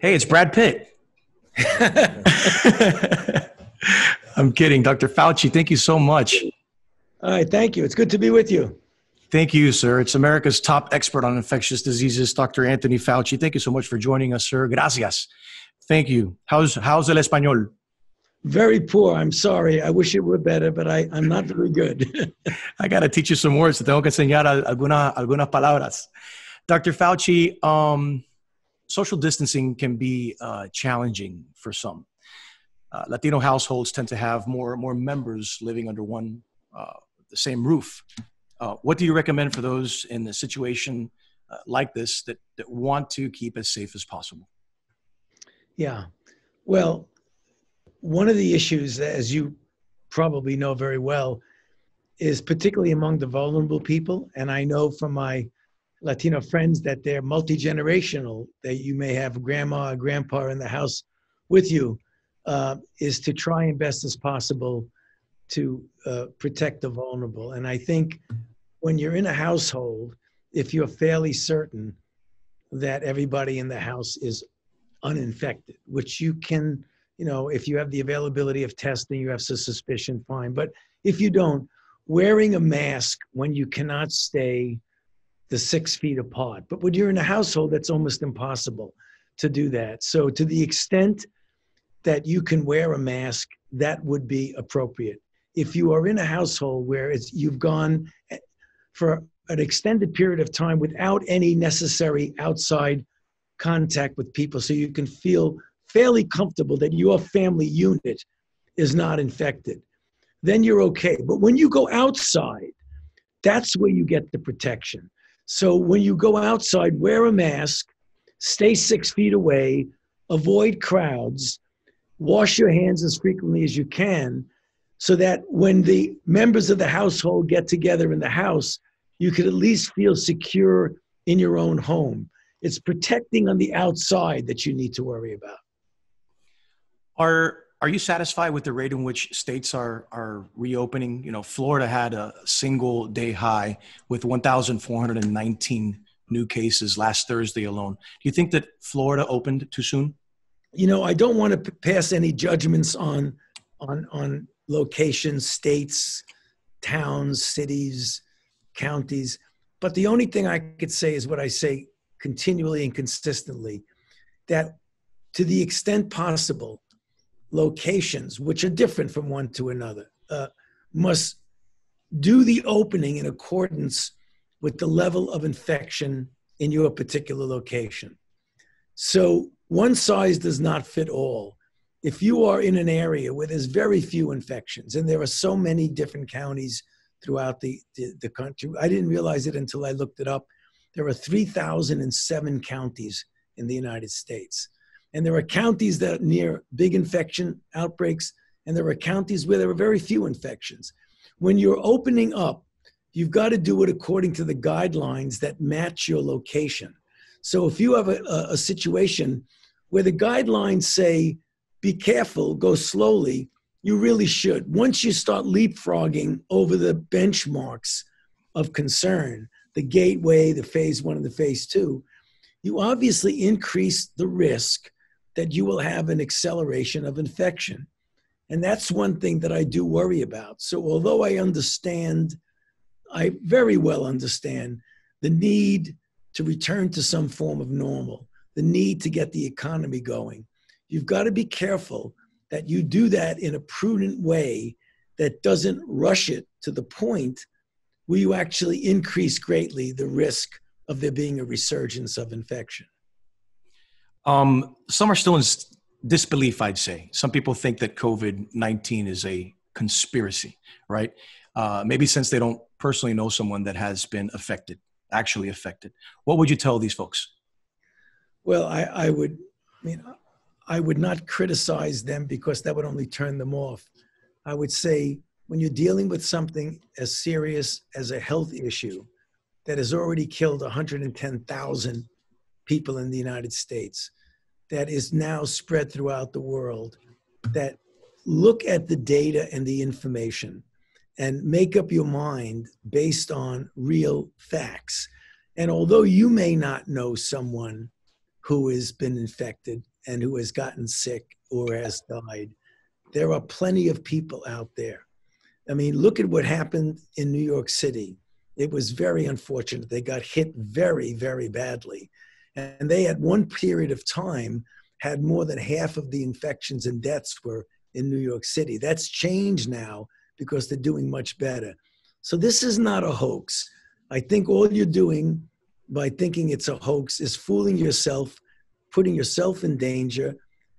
Hey, it's Brad Pitt. I'm kidding. Dr. Fauci, thank you so much. All right. Thank you. It's good to be with you. Thank you, sir. It's America's top expert on infectious diseases, Dr. Anthony Fauci. Thank you so much for joining us, sir. Gracias. Thank you. How's el español? Very poor. I'm sorry. I wish it were better, but I'm not very good. I got to teach you some words. Tengo que enseñar algunas palabras. Dr. Fauci, social distancing can be challenging for some. Latino households tend to have more members living under the same roof. What do you recommend for those in a situation like this that want to keep as safe as possible? Yeah, well, one of the issues, as you probably know very well, is particularly among the vulnerable people. And I know from my Latino friends that they're multi-generational, that you may have grandma or grandpa in the house with you, is to try and best as possible to protect the vulnerable. And I think when you're in a household, if you're fairly certain that everybody in the house is uninfected, which you can, if you have the availability of testing, you have suspicion, fine. But if you don't, wearing a mask when you cannot stay the 6 feet apart. But when you're in a household, that's almost impossible to do that. So to the extent that you can wear a mask, that would be appropriate. If you are in a household where you've gone for an extended period of time without any necessary outside contact with people, so you can feel fairly comfortable that your family unit is not infected, then you're okay. But when you go outside, that's where you get the protection. So when you go outside, wear a mask, stay 6 feet away, avoid crowds, wash your hands as frequently as you can, so that when the members of the household get together in the house, you could at least feel secure in your own home. It's protecting on the outside that you need to worry about. Are you satisfied with the rate in which states are reopening? Florida had a single day high with 1,419 new cases last Thursday alone. Do you think that Florida opened too soon? I don't want to pass any judgments on locations, states, towns, cities, counties. But the only thing I could say is what I say continually and consistently, that to the extent possible, locations, which are different from one to another, must do the opening in accordance with the level of infection in your particular location. So one size does not fit all. If you are in an area where there's very few infections, and there are so many different counties throughout the country, I didn't realize it until I looked it up. There are 3,007 counties in the United States. And there are counties that are near big infection outbreaks, and there are counties where there are very few infections. When you're opening up, you've got to do it according to the guidelines that match your location. So if you have a situation where the guidelines say, be careful, go slowly, you really should. Once you start leapfrogging over the benchmarks of concern, the gateway, the phase 1 and the phase 2, you obviously increase the risk that you will have an acceleration of infection. And that's one thing that I do worry about. So although I very well understand the need to return to some form of normal, the need to get the economy going, you've got to be careful that you do that in a prudent way that doesn't rush it to the point where you actually increase greatly the risk of there being a resurgence of infection. Some are still in disbelief, I'd say. Some people think that COVID-19 is a conspiracy, right? Maybe since they don't personally know someone that has been affected, actually affected. What would you tell these folks? Well, I would not criticize them, because that would only turn them off. I would say when you're dealing with something as serious as a health issue that has already killed 110,000 people in the United States, that is now spread throughout the world, that look at the data and the information and make up your mind based on real facts. And although you may not know someone who has been infected and who has gotten sick or has died. There are plenty of people out there. I mean, look at what happened in New York City. It was very unfortunate. They got hit very, very badly. And they, at one period of time, had more than half of the infections and deaths were in New York City. That's changed now because they're doing much better. So this is not a hoax. I think all you're doing by thinking it's a hoax is fooling yourself, putting yourself in danger.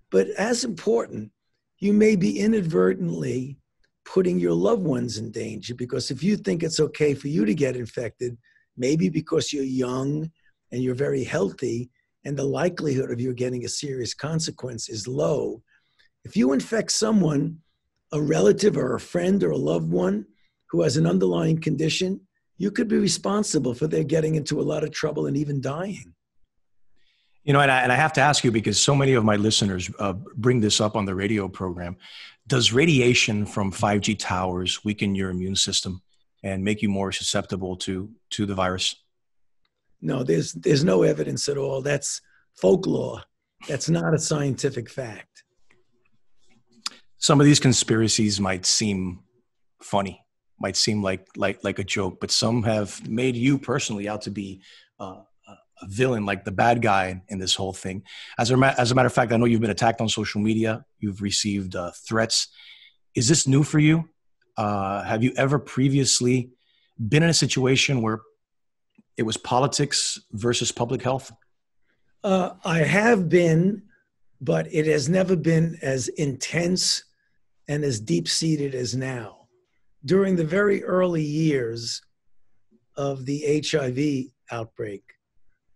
But as important, you may be inadvertently putting your loved ones in danger, because if you think it's okay for you to get infected, maybe because you're young and you're very healthy and the likelihood of you getting a serious consequence is low, if you infect someone, a relative or a friend or a loved one who has an underlying condition, you could be responsible for their getting into a lot of trouble and even dying. You know, and I have to ask you, because so many of my listeners bring this up on the radio program. Does radiation from 5G towers weaken your immune system and make you more susceptible to the virus? No, there's no evidence at all. That's folklore. That's not a scientific fact. Some of these conspiracies might seem funny, might seem like a joke, but some have made you personally out to be a villain, like the bad guy in this whole thing. As a matter of fact, I know you've been attacked on social media. You've received threats. Is this new for you? Have you ever previously been in a situation where it was politics versus public health? I have been, but it has never been as intense and as deep-seated as now. During the very early years of the HIV outbreak,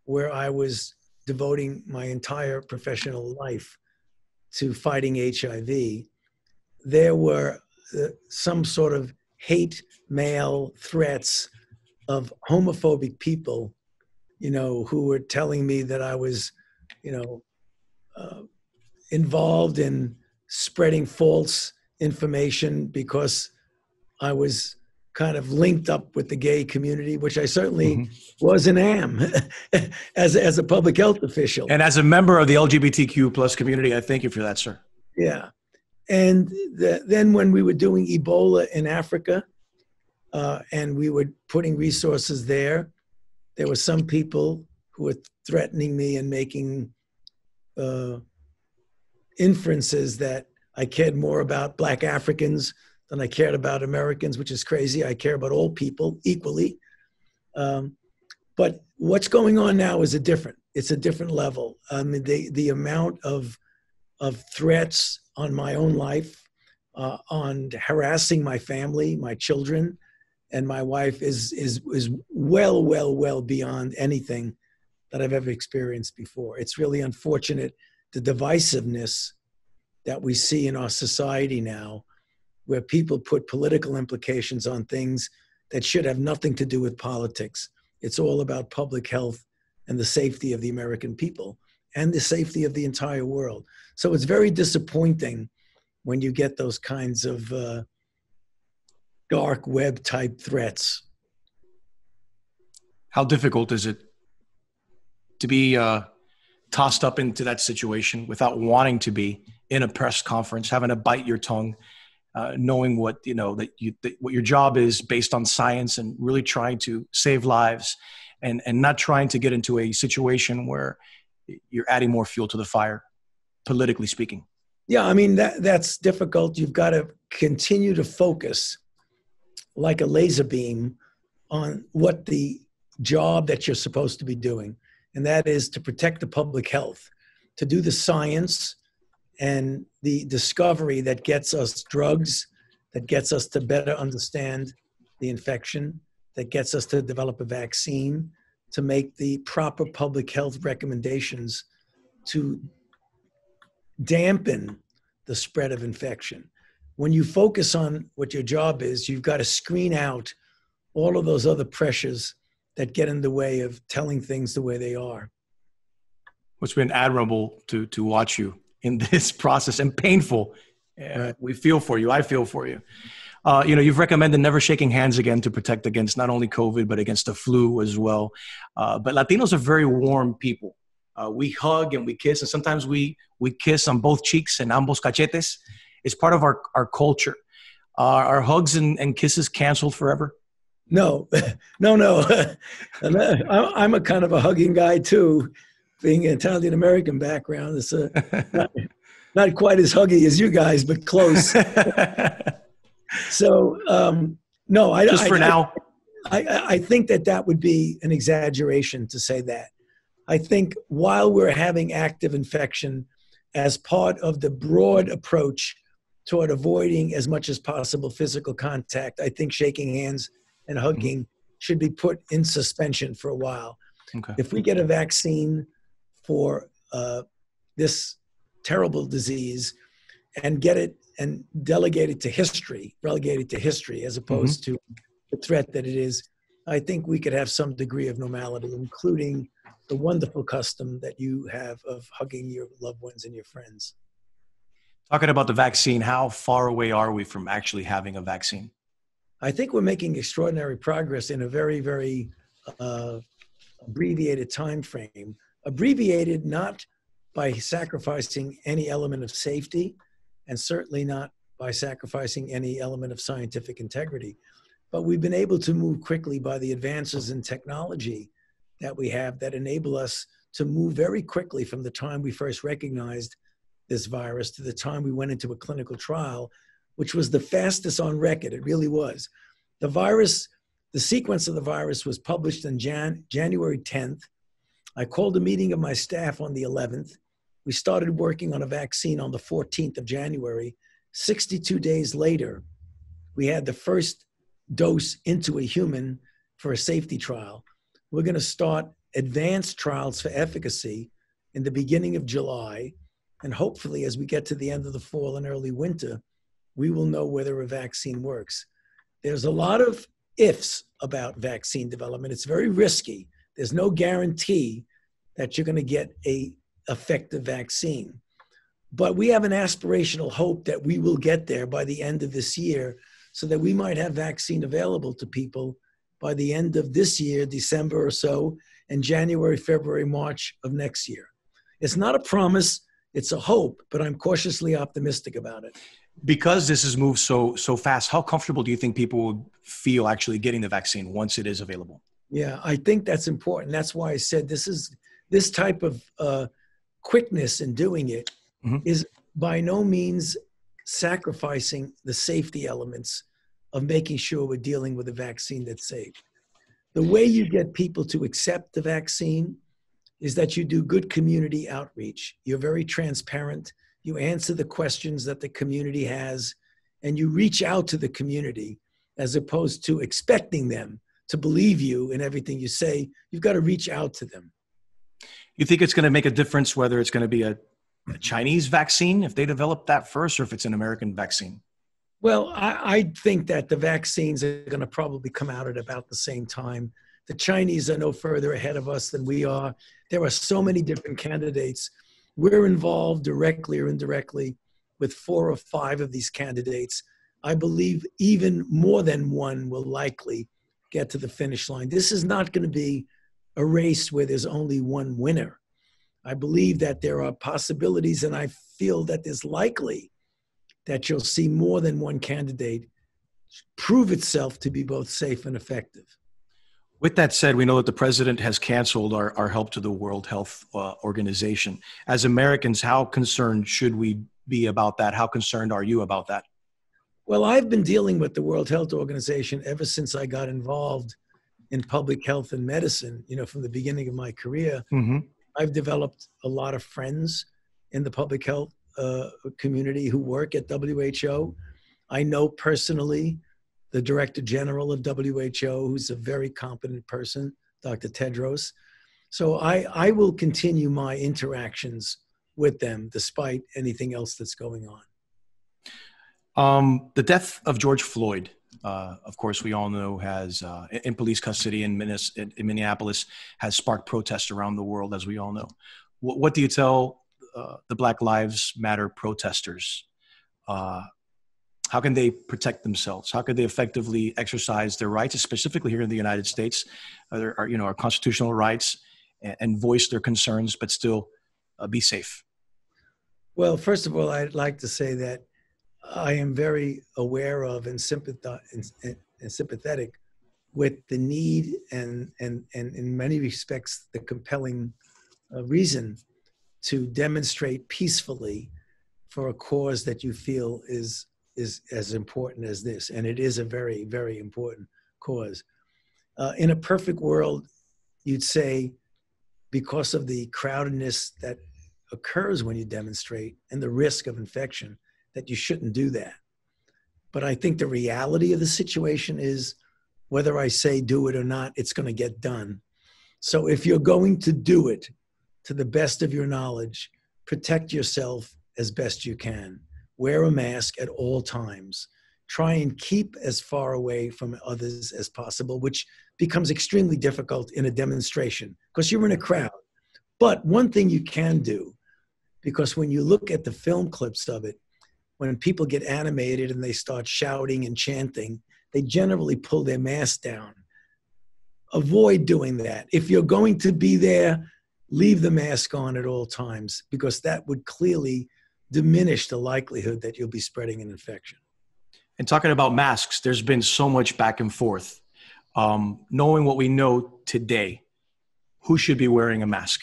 where I was devoting my entire professional life to fighting HIV, there were some sort of hate mail threats of homophobic people, you know, who were telling me that I was, you know, involved in spreading false information because I was kind of linked up with the gay community, which I certainly was and am as a public health official. And as a member of the LGBTQ plus community, I thank you for that, sir. Yeah. And then when we were doing Ebola in Africa and we were putting resources there, there were some people who were threatening me and making inferences that I cared more about Black Africans than I cared about Americans, which is crazy. I care about all people equally. But what's going on now is it's a different level. I mean, the amount of threats on my own life, on harassing my family, my children, and my wife is well beyond anything that I've ever experienced before. It's really unfortunate, the divisiveness that we see in our society now, where people put political implications on things that should have nothing to do with politics. It's all about public health and the safety of the American people and the safety of the entire world. So it's very disappointing when you get those kinds of dark web type threats. How difficult is it to be tossed up into that situation without wanting to be in a press conference, having to bite your tongue, knowing what you know that what your job is based on science and really trying to save lives, and not trying to get into a situation where you're adding more fuel to the fire, politically speaking? Yeah, I mean that's difficult. You've got to continue to focus like a laser beam on what the job that you're supposed to be doing, and that is to protect the public health, to do the science and the discovery that gets us drugs, that gets us to better understand the infection, that gets us to develop a vaccine, to make the proper public health recommendations to dampen the spread of infection. When you focus on what your job is, you've got to screen out all of those other pressures that get in the way of telling things the way they are. It's been admirable to watch you in this process, and painful. We feel for you. I feel for you. You know, you've recommended never shaking hands again to protect against not only COVID, but against the flu as well. But Latinos are very warm people. We hug and we kiss, and sometimes we kiss on both cheeks and ambos cachetes. It's part of our culture. Are hugs and kisses canceled forever? No, no. I'm a kind of a hugging guy too, being an Italian American background. It's not quite as huggy as you guys, but close. So no, I just for now. I think that would be an exaggeration to say that. I think while we're having active infection as part of the broad approach toward avoiding as much as possible physical contact, I think shaking hands and hugging should be put in suspension for a while. Okay. If we get a vaccine for this terrible disease and get it and delegate it to history, relegate it to history as opposed to the threat that it is, I think we could have some degree of normality, including the wonderful custom that you have of hugging your loved ones and your friends. Talking about the vaccine, how far away are we from actually having a vaccine? I think we're making extraordinary progress in a very, very abbreviated time frame. Abbreviated not by sacrificing any element of safety, and certainly not by sacrificing any element of scientific integrity. But we've been able to move quickly by the advances in technology that we have that enable us to move very quickly from the time we first recognized this virus to the time we went into a clinical trial, which was the fastest on record. It really was. The virus, the sequence of the virus was published on January 10th. I called a meeting of my staff on the 11th. We started working on a vaccine on the 14th of January. 62 days later, we had the first dose into a human for a safety trial. We're going to start advanced trials for efficacy in the beginning of July. And hopefully, as we get to the end of the fall and early winter, we will know whether a vaccine works. There's a lot of ifs about vaccine development. It's very risky. There's no guarantee that you're going to get an effective vaccine. But we have an aspirational hope that we will get there by the end of this year, so that we might have vaccine available to people by the end of this year, December or so, and January, February, March of next year. It's not a promise, it's a hope, but I'm cautiously optimistic about it. Because this has moved so fast, how comfortable do you think people will feel actually getting the vaccine once it is available? Yeah, I think that's important. That's why I said this type of quickness in doing it is by no means sacrificing the safety elements of making sure we're dealing with a vaccine that's safe. The way you get people to accept the vaccine is that you do good community outreach. You're very transparent. You answer the questions that the community has, and you reach out to the community as opposed to expecting them to believe you in everything you say. You've got to reach out to them. You think it's going to make a difference whether it's going to be a Chinese vaccine, if they develop that first, or if it's an American vaccine? Well, I think that the vaccines are going to probably come out at about the same time. The Chinese are no further ahead of us than we are. There are so many different candidates. We're involved directly or indirectly with 4 or 5 of these candidates. I believe even more than one will likely get to the finish line. This is not going to be a race where there's only one winner. I believe that there are possibilities, and I feel that there's likely that you'll see more than one candidate prove itself to be both safe and effective. With that said, we know that the president has canceled our help to the World Health Organization. As Americans, how concerned should we be about that? How concerned are you about that? Well, I've been dealing with the World Health Organization ever since I got involved in public health and medicine, you know, from the beginning of my career. I've developed a lot of friends in the public health community who work at WHO. I know personally the Director General of WHO, who's a very competent person, Dr. Tedros. So I will continue my interactions with them despite anything else that's going on. The death of George Floyd, of course, we all know, has in police custody in Minneapolis, has sparked protests around the world, as we all know. What do you tell the Black Lives Matter protesters? How can they protect themselves? How can they effectively exercise their rights, specifically here in the United States, our constitutional rights, and voice their concerns, but still be safe? Well, first of all, I'd like to say that I am very aware of and sympathetic with the need and in many respects, the compelling reason to demonstrate peacefully for a cause that you feel is as important as this. And it is a very, very important cause. In a perfect world, you'd say, because of the crowdedness that occurs when you demonstrate and the risk of infection, that you shouldn't do that. But I think the reality of the situation is, whether I say do it or not, it's going to get done. So if you're going to do it, to the best of your knowledge, protect yourself as best you can. Wear a mask at all times. Try and keep as far away from others as possible, which becomes extremely difficult in a demonstration because you're in a crowd. But one thing you can do, because when you look at the film clips of it, when people get animated and they start shouting and chanting, they generally pull their mask down. Avoid doing that. If you're going to be there, leave the mask on at all times, because that would clearly diminish the likelihood that you'll be spreading an infection. And talking about masks, there's been so much back and forth. Knowing what we know today, who should be wearing a mask?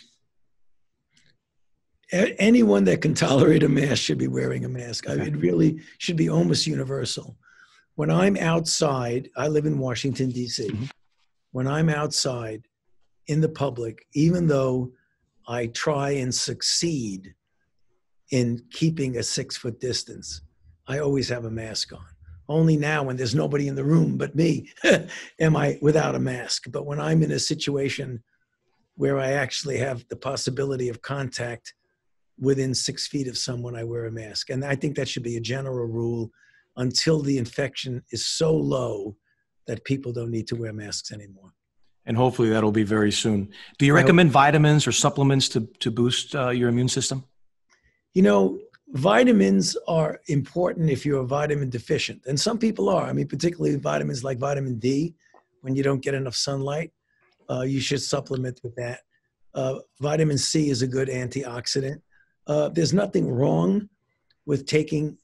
Anyone that can tolerate a mask should be wearing a mask. I mean, it really should be almost universal. When I'm outside, I live in Washington, D.C. Mm-hmm. When I'm outside in the public, even though I try and succeed in keeping a 6-foot distance, I always have a mask on. Only now when there's nobody in the room but me am I without a mask. But when I'm in a situation where I actually have the possibility of contact within 6 feet of someone, I wear a mask. And I think that should be a general rule until the infection is so low that people don't need to wear masks anymore. And hopefully that'll be very soon. Do you recommend vitamins or supplements to boost your immune system? You know, vitamins are important if you're vitamin deficient. And some people are. I mean, particularly vitamins like vitamin D, when you don't get enough sunlight, you should supplement with that. Vitamin C is a good antioxidant. There's nothing wrong with taking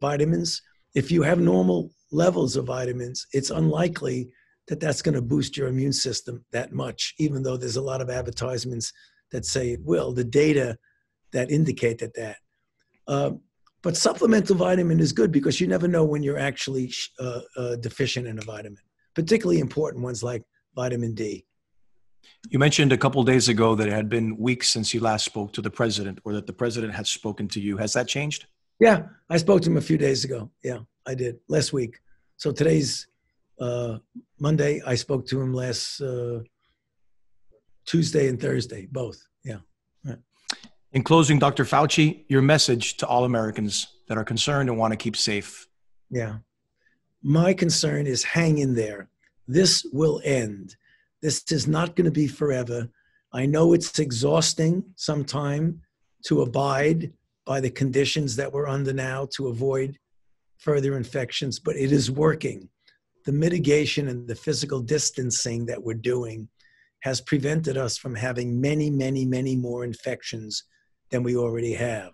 vitamins. If you have normal levels of vitamins, it's unlikely that that's going to boost your immune system that much, even though there's a lot of advertisements that say it will, the data that indicate that. But supplemental vitamin is good because you never know when you're actually deficient in a vitamin, particularly important ones like vitamin D. You mentioned a couple of days ago that it had been weeks since you last spoke to the president, or that the president had spoken to you. Has that changed? Yeah, I spoke to him a few days ago. Yeah, I did, last week. So today's Monday. I spoke to him last Tuesday and Thursday, both. Yeah. Right. In closing, Dr. Fauci, your message to all Americans that are concerned and want to keep safe. Yeah. My concern is, hang in there. This will end. This is not going to be forever. I know it's exhausting sometime to abide by the conditions that we're under now to avoid further infections, but it is working. The mitigation and the physical distancing that we're doing has prevented us from having many, many, many more infections than we already have.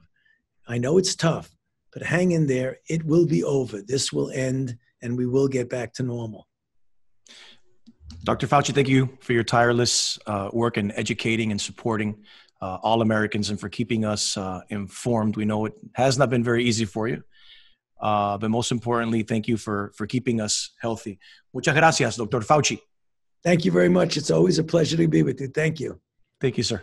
I know it's tough, but hang in there. It will be over. This will end, and we will get back to normal. Dr. Fauci, thank you for your tireless work in educating and supporting all Americans, and for keeping us informed. We know it has not been very easy for you, but most importantly, thank you for keeping us healthy. Muchas gracias, Dr. Fauci. Thank you very much. It's always a pleasure to be with you. Thank you. Thank you, sir.